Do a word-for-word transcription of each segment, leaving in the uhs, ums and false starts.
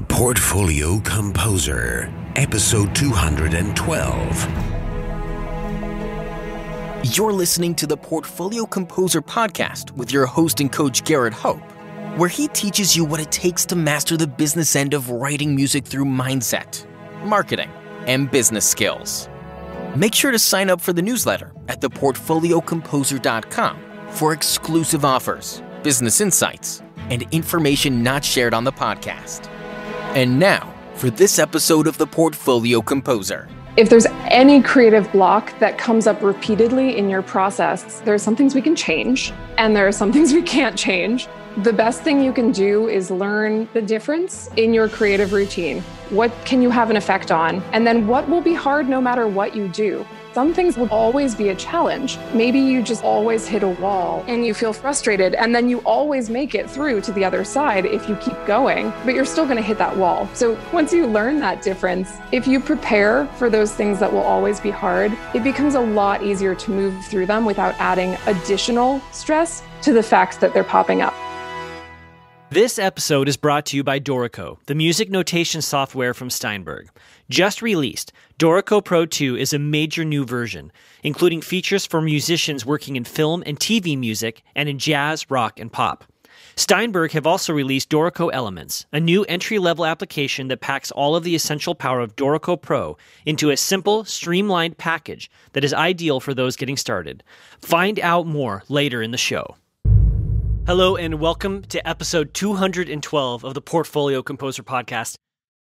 The Portfolio Composer, Episode two hundred twelve. You're listening to the Portfolio Composer podcast with your host and coach Garrett Hope, where he teaches you what it takes to master the business end of writing music through mindset, marketing, and business skills. Make sure to sign up for the newsletter at the portfolio composer dot com for exclusive offers, business insights, and information not shared on the podcast. And now, for this episode of The Portfolio Composer. If there's any creative block that comes up repeatedly in your process, there are some things we can change, and there are some things we can't change. The best thing you can do is learn the difference in your creative routine. What can you have an effect on? And then what will be hard no matter what you do? Some things will always be a challenge. Maybe you just always hit a wall and you feel frustrated, and then you always make it through to the other side if you keep going, but you're still gonna hit that wall. So once you learn that difference, if you prepare for those things that will always be hard, it becomes a lot easier to move through them without adding additional stress to the fact that they're popping up. This episode is brought to you by Dorico, the music notation software from Steinberg. Just released, Dorico Pro two is a major new version, including features for musicians working in film and T V music and in jazz, rock, and pop. Steinberg have also released Dorico Elements, a new entry-level application that packs all of the essential power of Dorico Pro into a simple, streamlined package that is ideal for those getting started. Find out more later in the show. Hello and welcome to episode two hundred twelve of the Portfolio Composer podcast.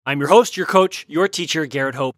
I'm your host, your coach, your teacher, Garrett Hope.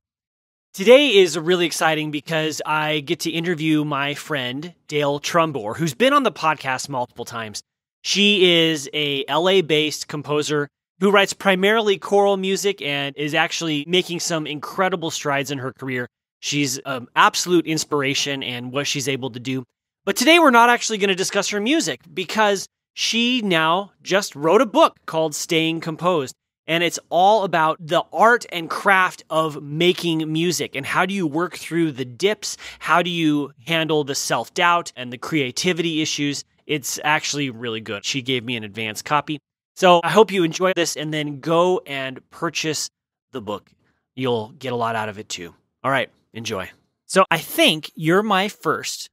Today is really exciting because I get to interview my friend, Dale Trumbore, who's been on the podcast multiple times. She is a L A-based composer who writes primarily choral music and is actually making some incredible strides in her career. She's an absolute inspiration in what she's able to do. But today we're not actually going to discuss her music because she now just wrote a book called Staying Composed, and it's all about the art and craft of making music and how do you work through the dips, how do you handle the self-doubt and the creativity issues. It's actually really good. She gave me an advance copy. So I hope you enjoy this and then go and purchase the book. You'll get a lot out of it too. All right, enjoy. So I think you're my first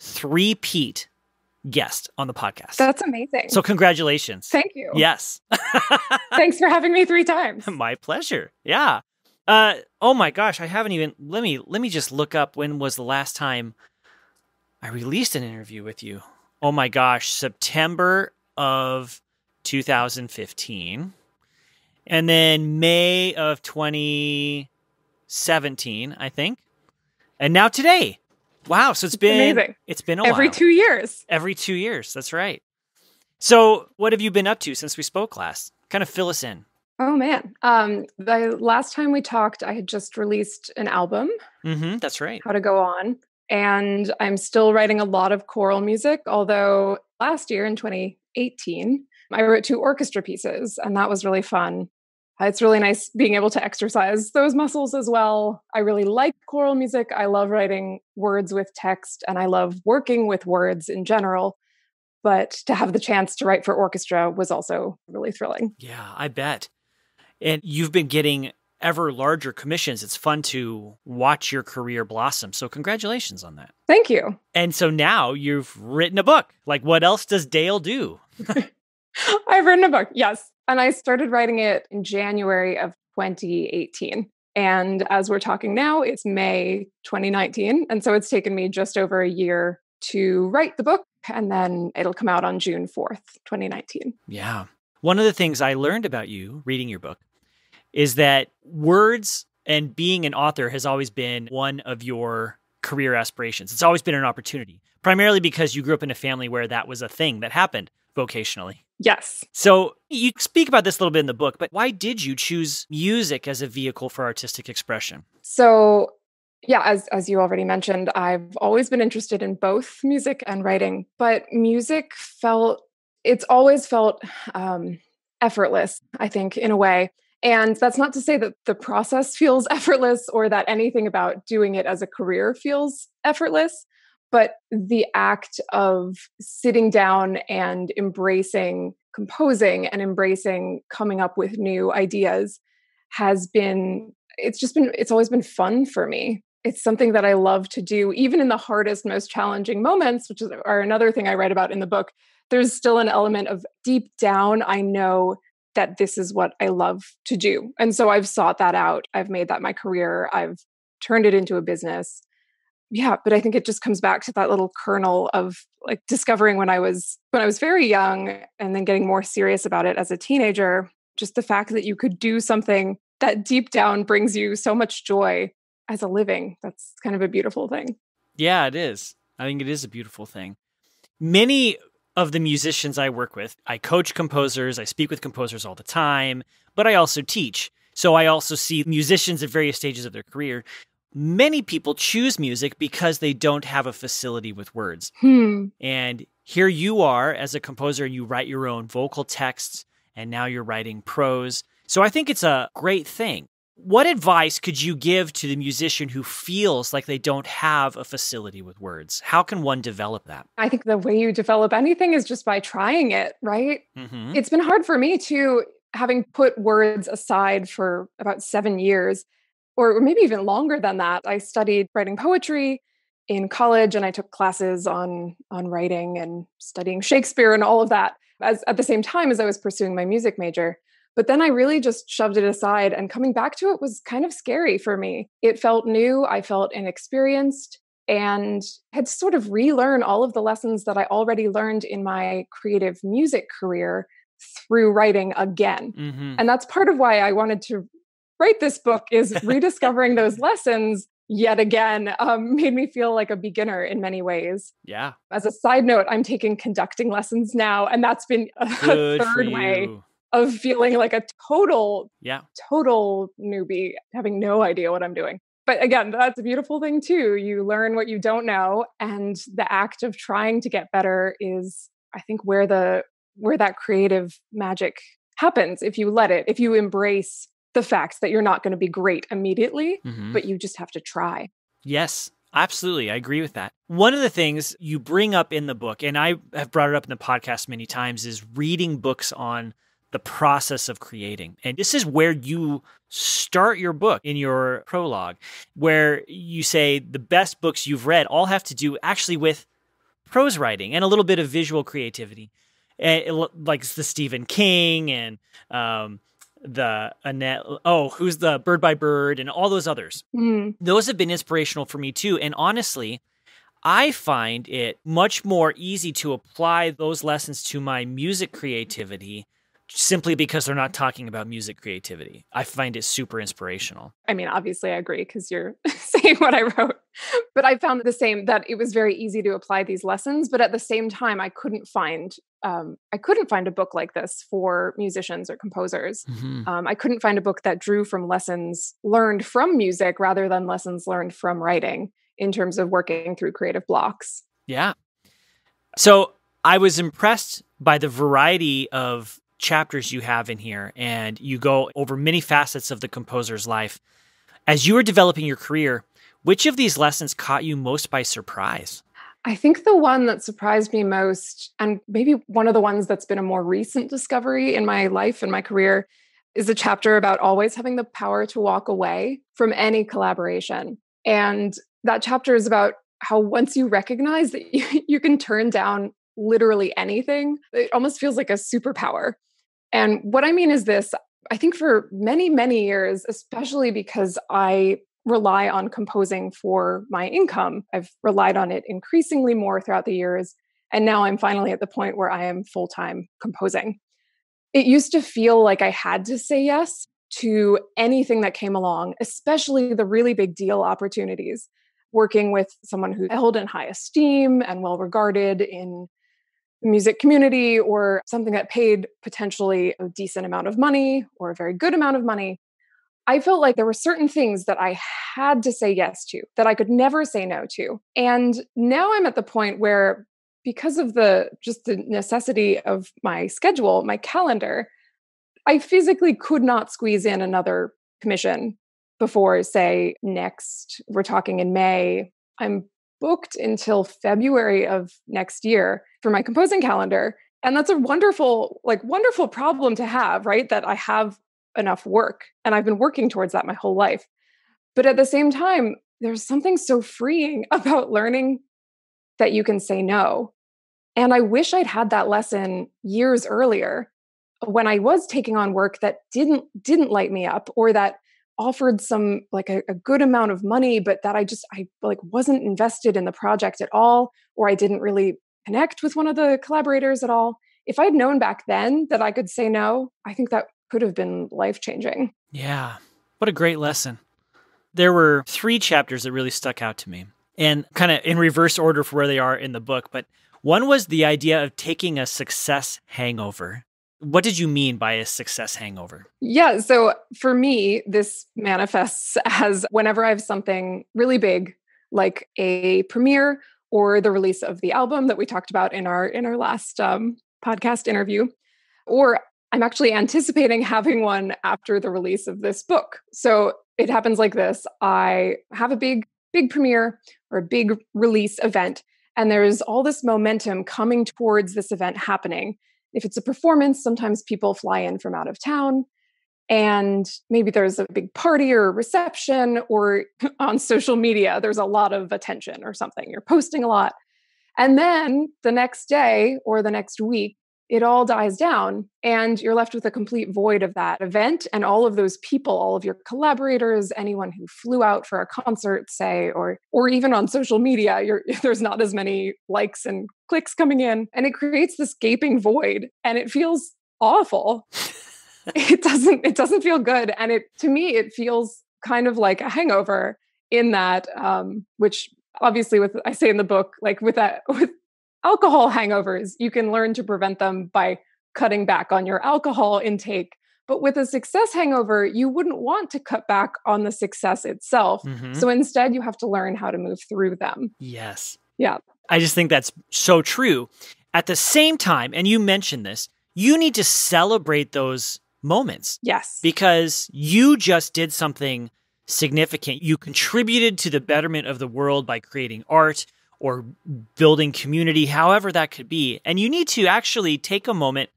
three-peat guest on the podcast. That's amazing. So congratulations. Thank you. Yes. Thanks for having me three times. My pleasure. Yeah. Uh, oh my gosh, I haven't even, let me, let me just look up when was the last time I released an interview with you. Oh my gosh, September of two thousand fifteen. And then May of twenty seventeen, I think. And now today. Wow, so it's been Amazing. it's been a every while. two years. Every two years, that's right. So, what have you been up to since we spoke last? Kind of fill us in. Oh man, um, the last time we talked, I had just released an album. Mm-hmm, that's right. How to Go On, and I'm still writing a lot of choral music. Although last year in twenty eighteen, I wrote two orchestra pieces, and that was really fun. It's really nice being able to exercise those muscles as well. I really like choral music. I love writing words with text, and I love working with words in general. But to have the chance to write for orchestra was also really thrilling. Yeah, I bet. And you've been getting ever larger commissions. It's fun to watch your career blossom. So congratulations on that. Thank you. And so now you've written a book. Like, what else does Dale do? I've written a book, yes. And I started writing it in January of twenty eighteen. And as we're talking now, it's May twenty nineteen. And so it's taken me just over a year to write the book. And then it'll come out on June fourth, twenty nineteen. Yeah. One of the things I learned about you reading your book is that words and being an author has always been one of your career aspirations. It's always been an opportunity, primarily because you grew up in a family where that was a thing that happened vocationally. Yes. So you speak about this a little bit in the book, but why did you choose music as a vehicle for artistic expression? So yeah, as, as you already mentioned, I've always been interested in both music and writing, but music felt, it's always felt um, effortless, I think, in a way. And that's not to say that the process feels effortless or that anything about doing it as a career feels effortless. But the act of sitting down and embracing composing and embracing coming up with new ideas has been, it's just been, it's always been fun for me. It's something that I love to do, even in the hardest, most challenging moments, which is, are another thing I write about in the book. There's still an element of deep down, I know that this is what I love to do. And so I've sought that out. I've made that my career. I've turned it into a business. Yeah, but I think it just comes back to that little kernel of like discovering when I was when I was very young and then getting more serious about it as a teenager, just the fact that you could do something that deep down brings you so much joy as a living. That's kind of a beautiful thing. Yeah, it is. I think it is a beautiful thing. Many of the musicians I work with, I coach composers, I speak with composers all the time, but I also teach. So I also see musicians at various stages of their career. Many people choose music because they don't have a facility with words. Hmm. And here you are as a composer, you write your own vocal texts, and now you're writing prose. So I think it's a great thing. What advice could you give to the musician who feels like they don't have a facility with words? How can one develop that? I think the way you develop anything is just by trying it, right? Mm-hmm. It's been hard for me too, having put words aside for about seven years. Or maybe even longer than that. I studied writing poetry in college and I took classes on, on writing and studying Shakespeare and all of that as at the same time as I was pursuing my music major. But then I really just shoved it aside, and coming back to it was kind of scary for me. It felt new, I felt inexperienced, and had to sort of relearn all of the lessons that I already learned in my creative music career through writing again. Mm-hmm. And that's part of why I wanted to write this book, is rediscovering those lessons yet again. Um, made me feel like a beginner in many ways. Yeah. As a side note, I'm taking conducting lessons now, and that's been a Good third way of feeling like a total, yeah. total newbie, having no idea what I'm doing. But again, that's a beautiful thing too. You learn what you don't know, and the act of trying to get better is, I think, where the where that creative magic happens. If you let it, if you embrace the fact that you're not going to be great immediately, mm-hmm. but you just have to try. Yes, absolutely. I agree with that. One of the things you bring up in the book, and I have brought it up in the podcast many times, is reading books on the process of creating. And this is where you start your book in your prologue, where you say the best books you've read all have to do actually with prose writing and a little bit of visual creativity, like the Stephen King and, um, the Annette, oh, who's the Bird by Bird and all those others. Mm. Those have been inspirational for me too. And honestly, I find it much more easy to apply those lessons to my music creativity simply because they're not talking about music creativity. I find it super inspirational. I mean, obviously I agree because you're saying what I wrote, but I found the same, that it was very easy to apply these lessons, but at the same time, I couldn't find Um, I couldn't find a book like this for musicians or composers. Mm-hmm. Um, I couldn't find a book that drew from lessons learned from music rather than lessons learned from writing in terms of working through creative blocks. Yeah. So I was impressed by the variety of chapters you have in here, and you go over many facets of the composer's life. As you were developing your career, which of these lessons caught you most by surprise? I think the one that surprised me most, and maybe one of the ones that's been a more recent discovery in my life and my career, is a chapter about always having the power to walk away from any collaboration. And that chapter is about how once you recognize that you, you can turn down literally anything, it almost feels like a superpower. And what I mean is this, I think for many, many years, especially because I rely on composing for my income, I've relied on it increasingly more throughout the years. And now I'm finally at the point where I am full-time composing. It used to feel like I had to say yes to anything that came along, especially the really big deal opportunities, working with someone who held in high esteem and well-regarded in the music community, or something that paid potentially a decent amount of money or a very good amount of money. I felt like there were certain things that I had to say yes to, that I could never say no to. And now I'm at the point where, because of the just the necessity of my schedule, my calendar, I physically could not squeeze in another commission before, say, next, we're talking in May. I'm booked until February of next year for my composing calendar. And that's a wonderful, like wonderful problem to have, right? That I have enough work and I've been working towards that my whole life. But at the same time, there's something so freeing about learning that you can say no. And I wish I'd had that lesson years earlier when I was taking on work that didn't, didn't light me up, or that offered some like a, a good amount of money, but that I just, I like wasn't invested in the project at all, or I didn't really connect with one of the collaborators at all. If I'd known back then that I could say no, I think that could have been life-changing. Yeah. What a great lesson. There were three chapters that really stuck out to me, and kind of in reverse order for where they are in the book. But one was the idea of taking a success hangover. What did you mean by a success hangover? Yeah. So for me, this manifests as whenever I have something really big, like a premiere or the release of the album that we talked about in our, in our last um, podcast interview, or I'm actually anticipating having one after the release of this book. So it happens like this. I have a big, big premiere or a big release event, and there's all this momentum coming towards this event happening. If it's a performance, sometimes people fly in from out of town, and maybe there's a big party or a reception, or on social media, there's a lot of attention or something. You're posting a lot. And then the next day or the next week, it all dies down and you're left with a complete void of that event and all of those people, all of your collaborators, anyone who flew out for a concert, say, or or even on social media, you're, there's not as many likes and clicks coming in. And it creates this gaping void, and it feels awful. It doesn't, it doesn't feel good. And it, to me, it feels kind of like a hangover in that, um, which obviously with, I say in the book, like with that, with alcohol hangovers, you can learn to prevent them by cutting back on your alcohol intake. But with a success hangover, you wouldn't want to cut back on the success itself. Mm-hmm. So instead, you have to learn how to move through them. Yes. Yeah. I just think that's so true. At the same time, and you mentioned this, you need to celebrate those moments. Yes. Because you just did something significant. You contributed to the betterment of the world by creating art or building community, however that could be. And you need to actually take a moment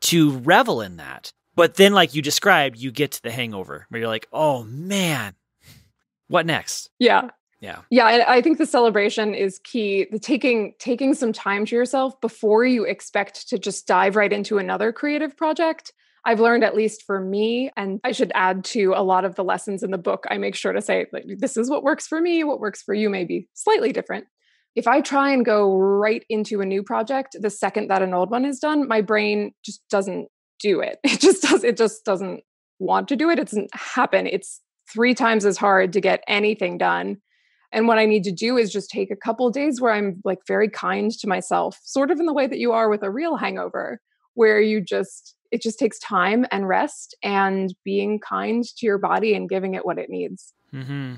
to revel in that. But then, like you described, you get to the hangover where you're like, oh man, what next? Yeah. Yeah. Yeah. I think the celebration is key. The taking, taking some time to yourself before you expect to just dive right into another creative project. I've learned, at least for me, and I should add to a lot of the lessons in the book, I make sure to say, like, this is what works for me. What works for you may be slightly different. If I try and go right into a new project, the second that an old one is done, my brain just doesn't do it. It just does. It just doesn't want to do it. It doesn't happen. It's three times as hard to get anything done. And what I need to do is just take a couple of days where I'm like very kind to myself, sort of in the way that you are with a real hangover, where you just, it just takes time and rest and being kind to your body and giving it what it needs. Mm-hmm.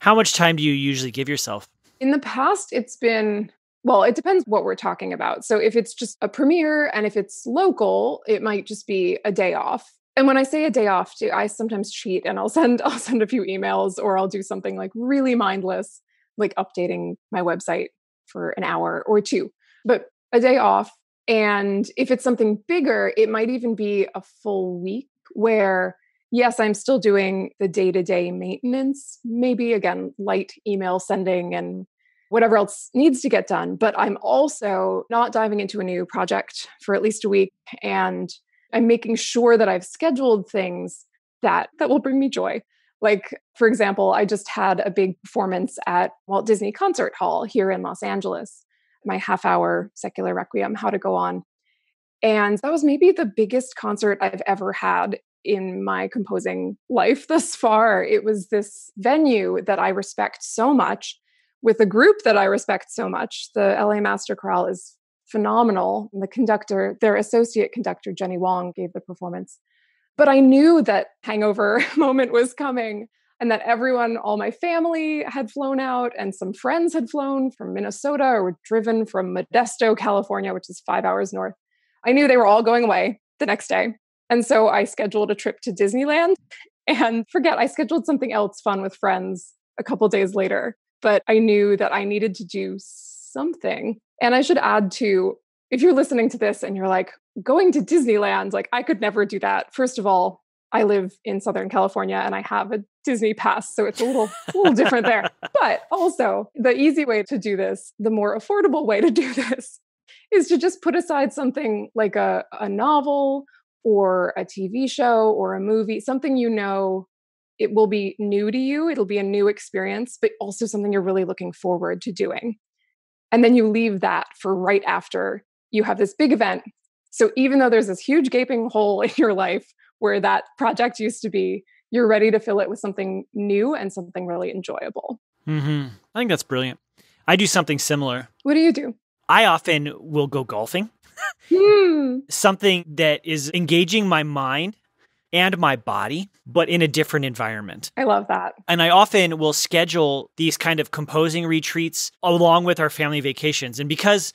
How much time do you usually give yourself? In the past, it's been, well, it depends what we're talking about. So if it's just a premiere and if it's local, it might just be a day off. And when I say a day off too, I sometimes cheat and I'll send, I'll send a few emails, or I'll do something like really mindless, like updating my website for an hour or two, but a day off. And if it's something bigger, it might even be a full week where, yes, I'm still doing the day-to-day maintenance, maybe again, light email sending and whatever else needs to get done. But I'm also not diving into a new project for at least a week. And I'm making sure that I've scheduled things that, that will bring me joy. Like, for example, I just had a big performance at Walt Disney Concert Hall here in Los Angeles, my half-hour secular requiem, How to Go On. And that was maybe the biggest concert I've ever had in my composing life thus far. It was this venue that I respect so much with a group that I respect so much. The L A Master Chorale is phenomenal. And the conductor, their associate conductor, Jenny Wong, gave the performance. But I knew that hangover moment was coming, and that everyone, all my family had flown out, and some friends had flown from Minnesota or were driven from Modesto, California, which is five hours north. I knew they were all going away the next day. And so I scheduled a trip to Disneyland, and forget, I scheduled something else fun with friends a couple days later but I knew that I needed to do something. And I should add to, if you're listening to this and you're like, going to Disneyland, like I could never do that. First of all, I live in Southern California and I have a Disney pass, so it's a little, a little different there. But also the easy way to do this, the more affordable way to do this is to just put aside something like a, a novel or a T V show or a movie, something you know it will be new to you, it'll be a new experience, but also something you're really looking forward to doing. And then you leave that for right after you have this big event. So even though there's this huge gaping hole in your life where that project used to be, you're ready to fill it with something new and something really enjoyable. Mm-hmm. I think that's brilliant. I do something similar. What do you do? I often will go golfing. mm. Something that is engaging my mind and my body, but in a different environment. I love that. And I often will schedule these kind of composing retreats along with our family vacations. And because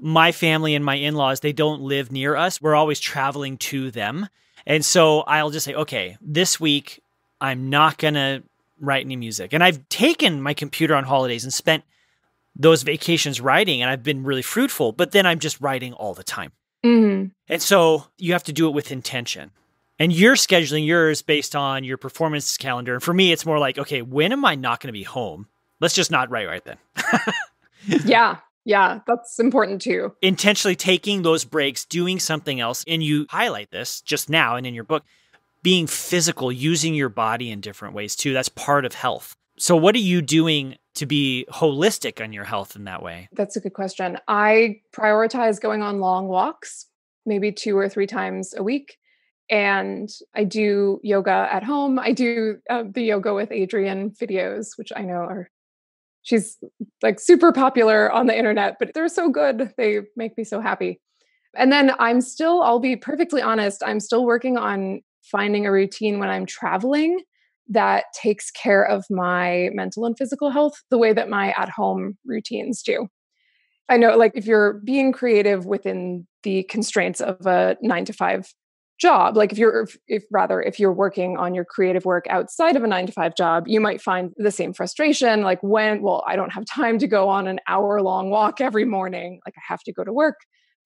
my family and my in-laws, they don't live near us, we're always traveling to them. And so I'll just say, okay, this week, I'm not going to write any music. And I've taken my computer on holidays and spent those vacations writing, and I've been really fruitful, but then I'm just writing all the time. Mm-hmm. And so you have to do it with intention. And you're scheduling yours based on your performance calendar. And for me, it's more like, okay, when am I not going to be home? Let's just not write right then. Yeah. Yeah. That's important too. Intentionally taking those breaks, doing something else. And you highlight this just now and in your book, being physical, using your body in different ways too. That's part of health. So what are you doing to be holistic on your health in that way? That's a good question. I prioritize going on long walks, maybe two or three times a week. And I do yoga at home. I do uh, the Yoga with Adriene videos, which I know are, she's like super popular on the internet, but they're so good. They make me so happy. And then I'm still, I'll be perfectly honest, I'm still working on finding a routine when I'm traveling that takes care of my mental and physical health the way that my at-home routines do. I know, like, if you're being creative within the constraints of a nine to five job, like if you're, if, if rather, if you're working on your creative work outside of a nine to five job, you might find the same frustration. Like when, well, I don't have time to go on an hour long walk every morning. Like I have to go to work.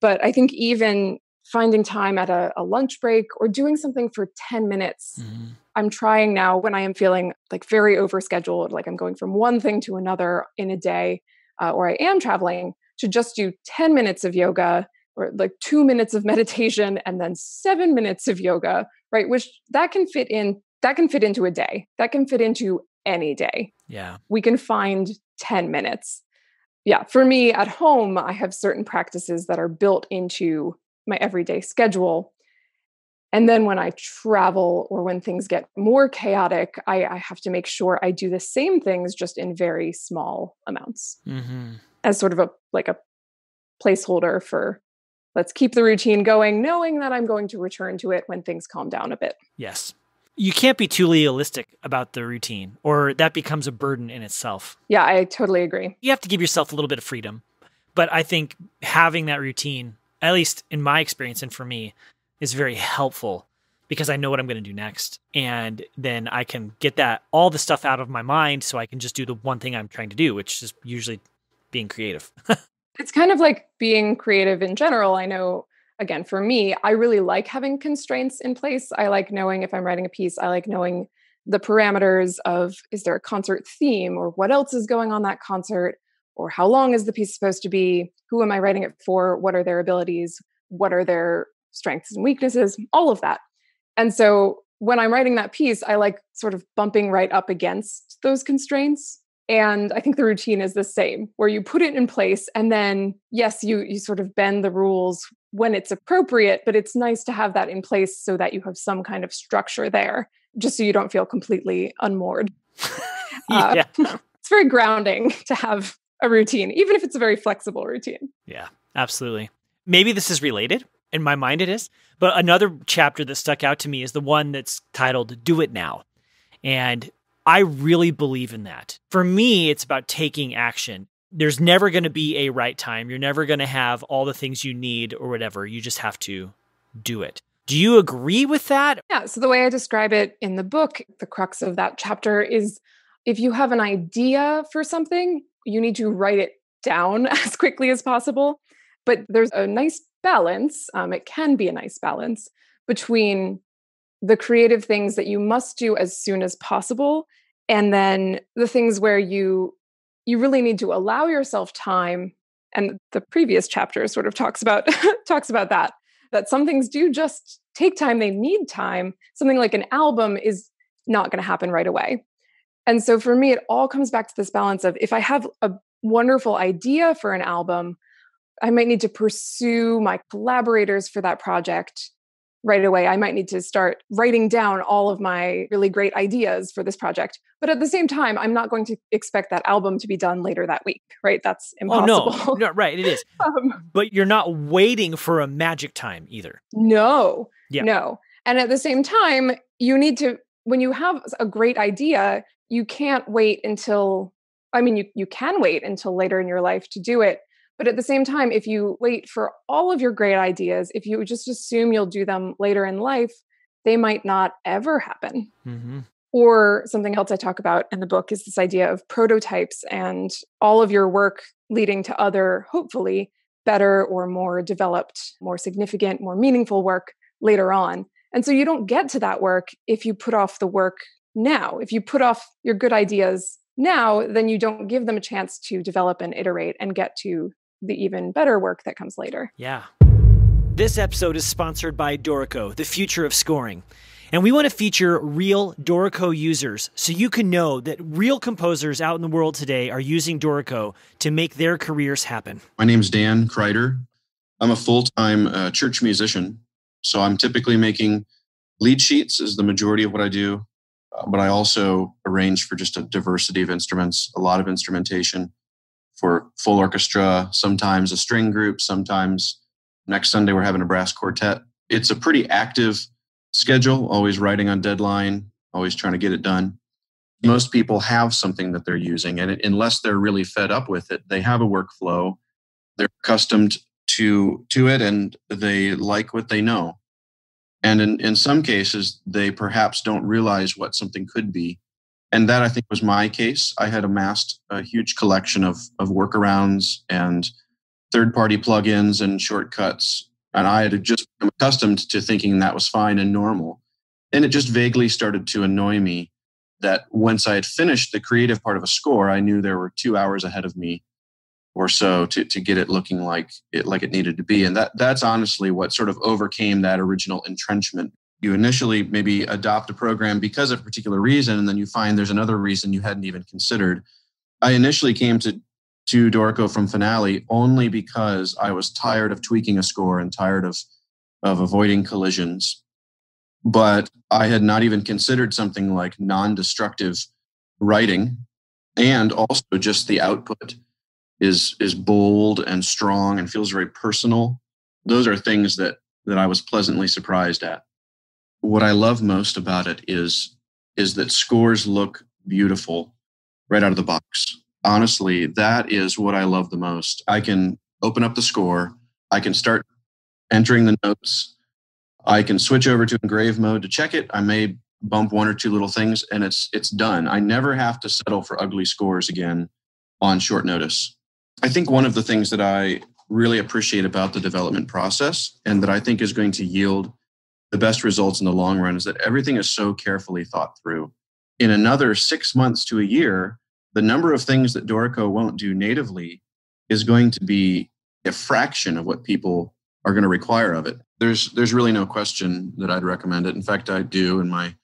But I think even finding time at a, a lunch break or doing something for ten minutes, mm-hmm. I'm trying now when I am feeling like very overscheduled, like I'm going from one thing to another in a day, uh, or I am traveling, to just do ten minutes of yoga, or like two minutes of meditation and then seven minutes of yoga, right? Which that can fit in, that can fit into a day. That can fit into any day. Yeah. We can find ten minutes. Yeah. For me at home, I have certain practices that are built into my everyday schedule. And then when I travel or when things get more chaotic, I, I have to make sure I do the same things just in very small amounts, mm-hmm. as sort of a, like a placeholder for, let's keep the routine going, knowing that I'm going to return to it when things calm down a bit. Yes. You can't be too legalistic about the routine, or that becomes a burden in itself. Yeah, I totally agree. You have to give yourself a little bit of freedom. But I think having that routine, at least in my experience and for me, is very helpful because I know what I'm going to do next. And then I can get that, all the stuff out of my mind so I can just do the one thing I'm trying to do, which is usually being creative. It's kind of like being creative in general. I know, again, for me, I really like having constraints in place. I like knowing if I'm writing a piece, I like knowing the parameters of, is there a concert theme, or what else is going on that concert, or how long is the piece supposed to be? Who am I writing it for? What are their abilities? What are their strengths and weaknesses? All of that. And so when I'm writing that piece, I like sort of bumping right up against those constraints. And I think the routine is the same, where you put it in place and then, yes, you you sort of bend the rules when it's appropriate, but it's nice to have that in place so that you have some kind of structure there, just so you don't feel completely unmoored. uh, it's very grounding to have a routine, even if it's a very flexible routine. Yeah, absolutely. Maybe this is related. In my mind it is. But another chapter that stuck out to me is the one that's titled Do It Now. And I really believe in that. For me, it's about taking action. There's never going to be a right time. You're never going to have all the things you need or whatever. You just have to do it. Do you agree with that? Yeah. So the way I describe it in the book, the crux of that chapter is if you have an idea for something, you need to write it down as quickly as possible. But there's a nice balance. Um, it can be a nice balance between the creative things that you must do as soon as possible, and then the things where you you really need to allow yourself time. And the previous chapter sort of talks about talks about that, that some things do just take time. They need time. Something like an album is not going to happen right away. And so for me, it all comes back to this balance of, if I have a wonderful idea for an album, I might need to pursue my collaborators for that project right away. I might need to start writing down all of my really great ideas for this project. But at the same time, I'm not going to expect that album to be done later that week, right? That's impossible. Oh, no. no, right, it is. um, but you're not waiting for a magic time either. No, yeah. no. And at the same time, you need to, when you have a great idea, you can't wait until, I mean, you, you can wait until later in your life to do it. But at the same time, if you wait for all of your great ideas, if you just assume you'll do them later in life, they might not ever happen. Mm-hmm. Or something else I talk about in the book is this idea of prototypes and all of your work leading to other, hopefully, better or more developed, more significant, more meaningful work later on. And so you don't get to that work if you put off the work now. If you put off your good ideas now, then you don't give them a chance to develop and iterate and get to the even better work that comes later. Yeah. This episode is sponsored by Dorico, the future of scoring. And we want to feature real Dorico users so you can know that real composers out in the world today are using Dorico to make their careers happen. My name's Dan Kreider. I'm a full-time uh, church musician. So I'm typically making lead sheets is the majority of what I do, uh, but I also arrange for just a diversity of instruments, a lot of instrumentation for full orchestra, sometimes a string group, sometimes next Sunday we're having a brass quartet. It's a pretty active schedule, always writing on deadline, always trying to get it done. Most people have something that they're using, and it, unless they're really fed up with it, they have a workflow, they're accustomed to to it, and they like what they know. And in, in some cases, they perhaps don't realize what something could be. And that, I think, was my case. I had amassed a huge collection of, of workarounds and third-party plugins and shortcuts. And I had just become accustomed to thinking that was fine and normal. And it just vaguely started to annoy me that once I had finished the creative part of a score, I knew there were two hours ahead of me or so to, to get it looking like it like it needed to be. And that that's honestly what sort of overcame that original entrenchment. You initially maybe adopt a program because of a particular reason, and then you find there's another reason you hadn't even considered. I initially came to, to Dorico from Finale only because I was tired of tweaking a score and tired of, of avoiding collisions. But I had not even considered something like non-destructive writing, and also just the output is is bold and strong and feels very personal. Those are things that that I was pleasantly surprised at. What I love most about it is is that scores look beautiful right out of the box. Honestly, that is what I love the most. I can open up the score, I can start entering the notes, I can switch over to engrave mode to check it. I may bump one or two little things and it's it's done. I never have to settle for ugly scores again on short notice. I think one of the things that I really appreciate about the development process, and that I think is going to yield the best results in the long run, is that everything is so carefully thought through. In another six months to a year, the number of things that Dorico won't do natively is going to be a fraction of what people are going to require of it. There's there's really no question that I'd recommend it. In fact, I do, and my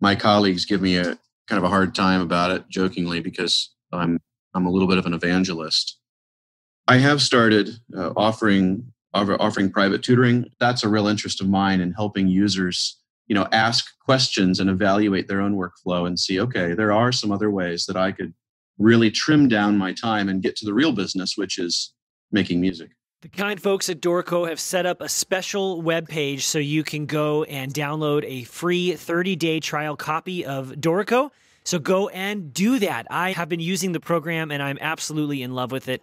my colleagues give me a kind of a hard time about it, jokingly, because I'm I'm a little bit of an evangelist. I have started uh, offering offering private tutoring. That's a real interest of mine in helping users, you know, ask questions and evaluate their own workflow and see, okay, there are some other ways that I could really trim down my time and get to the real business, which is making music. The kind folks at Dorico have set up a special webpage so you can go and download a free thirty-day trial copy of Dorico. So go and do that. I have been using the program and I'm absolutely in love with it.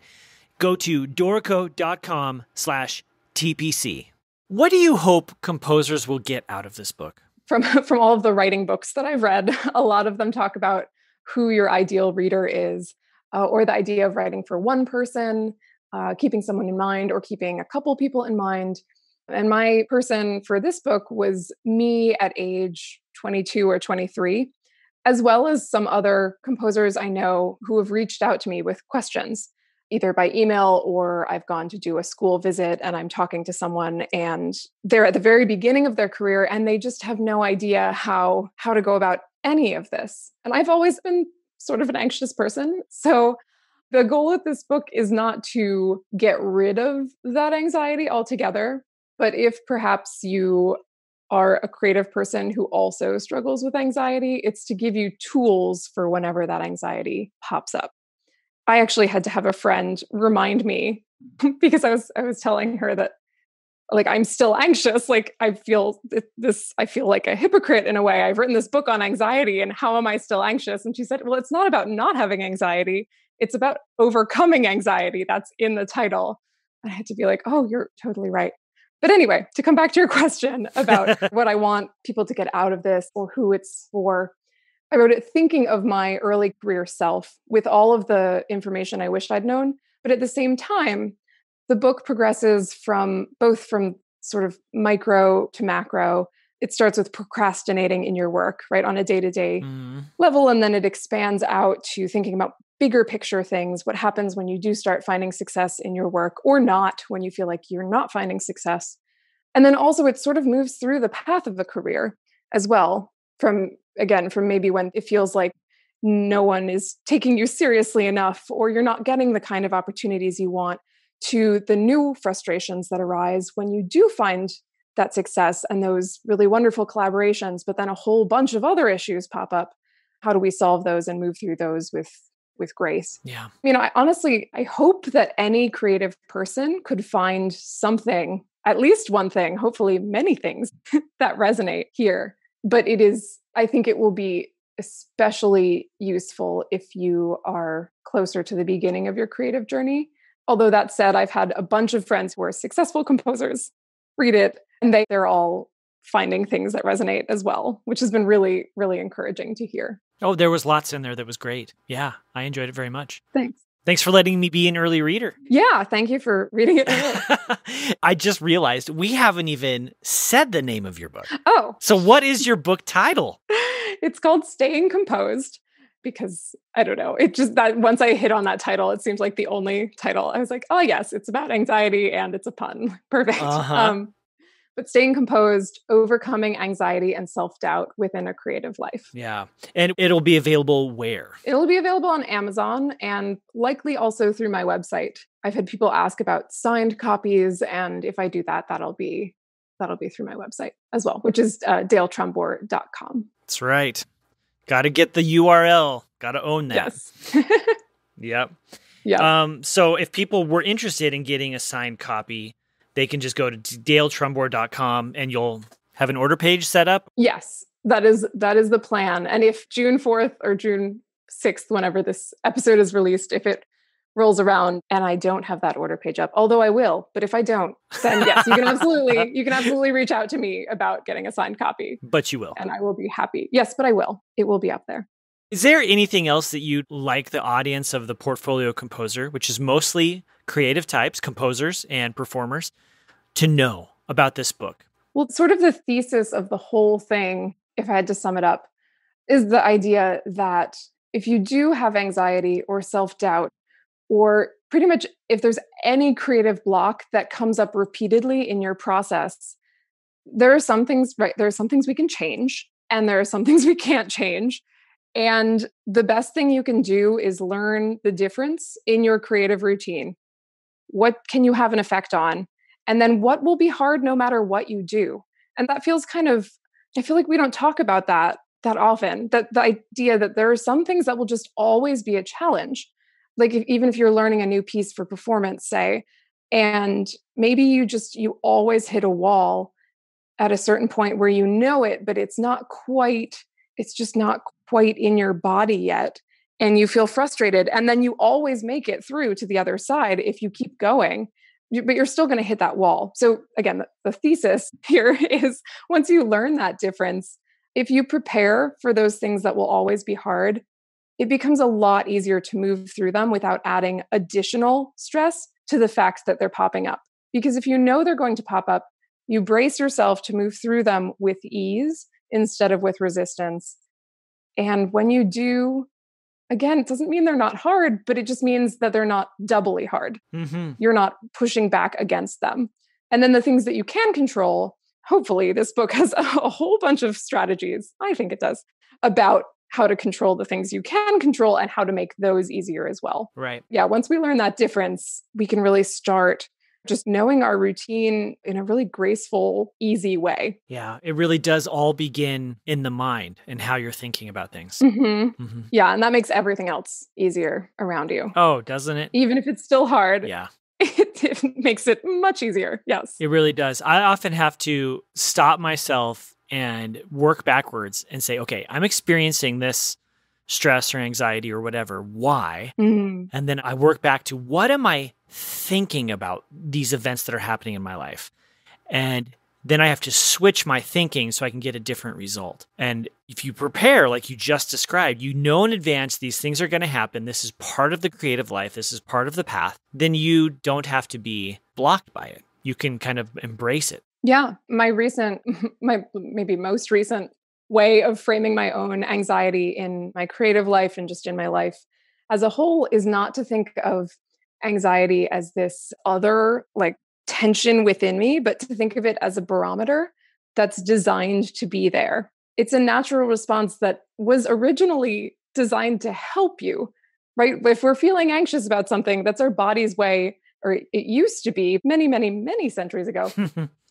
Go to dorico dot com slash T P C. What do you hope composers will get out of this book? From, from all of the writing books that I've read, a lot of them talk about who your ideal reader is, uh, or the idea of writing for one person, uh, keeping someone in mind, or keeping a couple people in mind. And my person for this book was me at age twenty-two or twenty-three, as well as some other composers I know who have reached out to me with questions, either by email or I've gone to do a school visit and I'm talking to someone and they're at the very beginning of their career and they just have no idea how, how to go about any of this. And I've always been sort of an anxious person. So the goal of this book is not to get rid of that anxiety altogether. But if perhaps you are a creative person who also struggles with anxiety, it's to give you tools for whenever that anxiety pops up. I actually had to have a friend remind me because I was I was telling her that, like, I'm still anxious. Like, I feel this, I feel like a hypocrite in a way. I've written this book on anxiety and how am I still anxious? And she said, well, it's not about not having anxiety. It's about overcoming anxiety. That's in the title. And I had to be like, oh, you're totally right. But anyway, to come back to your question about what I want people to get out of this or who it's for, I wrote it thinking of my early career self with all of the information I wished I'd known. But at the same time, the book progresses from both from sort of micro to macro. It starts with procrastinating in your work, right, on a day-to-day mm. level. And then it expands out to thinking about bigger picture things, what happens when you do start finding success in your work or not, when you feel like you're not finding success. And then also it sort of moves through the path of a career as well, from, again, from maybe when it feels like no one is taking you seriously enough or you're not getting the kind of opportunities you want, to the new frustrations that arise when you do find that success and those really wonderful collaborations, but then a whole bunch of other issues pop up. How do we solve those and move through those with with grace? Yeah. You know, I honestly, I hope that any creative person could find something, at least one thing, hopefully many things that resonate here. But it is, I think it will be especially useful if you are closer to the beginning of your creative journey. Although that said, I've had a bunch of friends who are successful composers read it, and they, they're all finding things that resonate as well, which has been really, really encouraging to hear. Oh, there was lots in there that was great. Yeah, I enjoyed it very much. Thanks. Thanks for letting me be an early reader. Yeah, thank you for reading it. I just realized we haven't even said the name of your book. Oh. So what is your book title? It's called Staying Composed because, I don't know, it just, that once I hit on that title, it seems like the only title. I was like, oh yes, it's about anxiety and it's a pun. Perfect. Uh-huh. Um, But staying composed, overcoming anxiety and self-doubt within a creative life. Yeah. And it'll be available where? It'll be available on Amazon and likely also through my website. I've had people ask about signed copies. And if I do that, that'll be, that'll be through my website as well, which is uh, dale trumbore dot com. That's right. Got to get the U R L. Got to own that. Yes. Yep. Yeah. Um, so if people were interested in getting a signed copy, they can just go to dale trumbore dot com and you'll have an order page set up? Yes, that is that is the plan. And if June fourth or June sixth, whenever this episode is released, if it rolls around and I don't have that order page up, although I will, but if I don't, then yes, you can absolutely you can absolutely reach out to me about getting a signed copy. But you will. And I will be happy. Yes, but I will. It will be up there. Is there anything else that you'd like the audience of The Portfolio Composer, which is mostly creative types, composers and performers, to know about this book? Well, sort of the thesis of the whole thing, if I had to sum it up, is the idea that if you do have anxiety or self-doubt, or pretty much if there's any creative block that comes up repeatedly in your process, there are some things, right? There are some things we can change and there are some things we can't change. And the best thing you can do is learn the difference in your creative routine. What can you have an effect on? And then what will be hard no matter what you do? And that feels kind of, I feel like we don't talk about that that often, that the idea that there are some things that will just always be a challenge. Like if, even if you're learning a new piece for performance, say, and maybe you just, you always hit a wall at a certain point where you know it, but it's not quite, it's just not quite. quite in your body yet, and you feel frustrated, and then you always make it through to the other side if you keep going, but you're still going to hit that wall. So again, the thesis here is once you learn that difference, if you prepare for those things that will always be hard, it becomes a lot easier to move through them without adding additional stress to the fact that they're popping up. Because if you know they're going to pop up, you brace yourself to move through them with ease instead of with resistance. And when you do, again, it doesn't mean they're not hard, but it just means that they're not doubly hard. Mm-hmm. You're not pushing back against them. And then the things that you can control, hopefully this book has a whole bunch of strategies, I think it does, about how to control the things you can control and how to make those easier as well. Right. Yeah, once we learn that difference, we can really start just knowing our routine in a really graceful, easy way. Yeah, it really does all begin in the mind and how you're thinking about things. Mm-hmm. Mm-hmm. Yeah, and that makes everything else easier around you. Oh, doesn't it? Even if it's still hard. Yeah. It, it makes it much easier. Yes. It really does. I often have to stop myself and work backwards and say, okay, I'm experiencing this stress or anxiety or whatever. Why? Mm-hmm. And then I work back to what am I thinking about these events that are happening in my life? And then I have to switch my thinking so I can get a different result. And if you prepare, like you just described, you know in advance these things are going to happen. This is part of the creative life. This is part of the path. Then you don't have to be blocked by it. You can kind of embrace it. Yeah. My recent, my maybe most recent way of framing my own anxiety in my creative life and just in my life as a whole is not to think of anxiety as this other, like, tension within me, but to think of it as a barometer that's designed to be there. It's a natural response that was originally designed to help you, right? If we're feeling anxious about something, that's our body's way, or it used to be many, many, many centuries ago.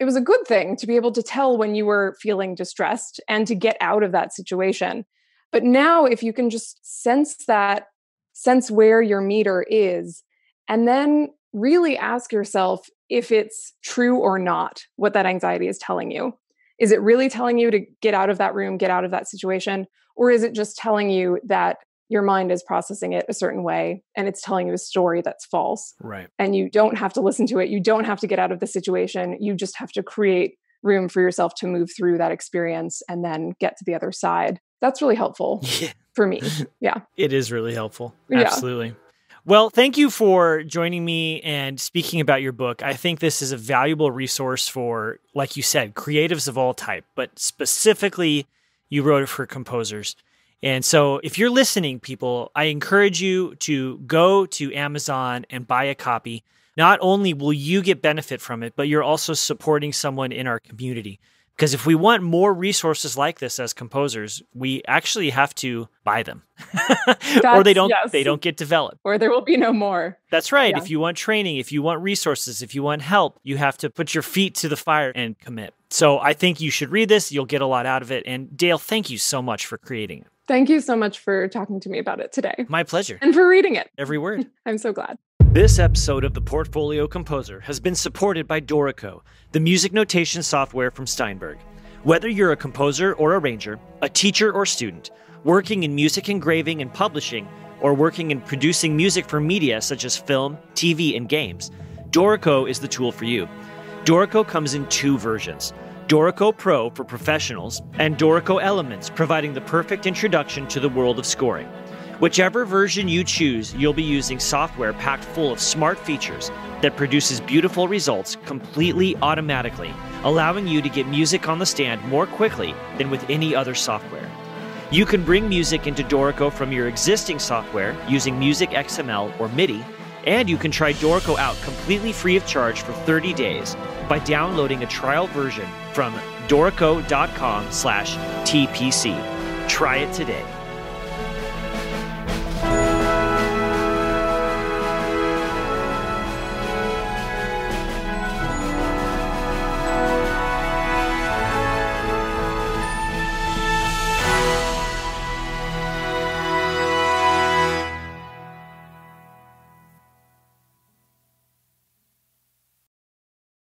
It was a good thing to be able to tell when you were feeling distressed and to get out of that situation. But now if you can just sense that, sense where your meter is, and then really ask yourself if it's true or not, what that anxiety is telling you. Is it really telling you to get out of that room, get out of that situation? Or is it just telling you that your mind is processing it a certain way and it's telling you a story that's false? Right. And you don't have to listen to it. You don't have to get out of the situation. You just have to create room for yourself to move through that experience and then get to the other side. That's really helpful yeah. for me. Yeah. It is really helpful. Absolutely. Yeah. Well, thank you for joining me and speaking about your book. I think this is a valuable resource for, like you said, creatives of all type, but specifically you wrote it for composers. And so if you're listening, people, I encourage you to go to Amazon and buy a copy. Not only will you get benefit from it, but you're also supporting someone in our community. Because if we want more resources like this as composers, we actually have to buy them, or they don't yes. they don't get developed, or there will be no more. That's right. Yeah. If you want training, if you want resources, if you want help, you have to put your feet to the fire and commit. So I think you should read this. You'll get a lot out of it. And Dale, thank you so much for creating it. Thank you so much for talking to me about it today. My pleasure. And for reading it. Every word. I'm so glad. This episode of The Portfolio Composer has been supported by Dorico, the music notation software from Steinberg. Whether you're a composer or arranger, a teacher or student, working in music engraving and publishing, or working in producing music for media such as film, T V, and games, Dorico is the tool for you. Dorico comes in two versions, Dorico Pro for professionals and Dorico Elements, providing the perfect introduction to the world of scoring. Whichever version you choose, you'll be using software packed full of smart features that produces beautiful results completely automatically, allowing you to get music on the stand more quickly than with any other software. You can bring music into Dorico from your existing software using Music X M L or MIDI, and you can try Dorico out completely free of charge for thirty days by downloading a trial version from dorico dot com slash T P C. Try it today.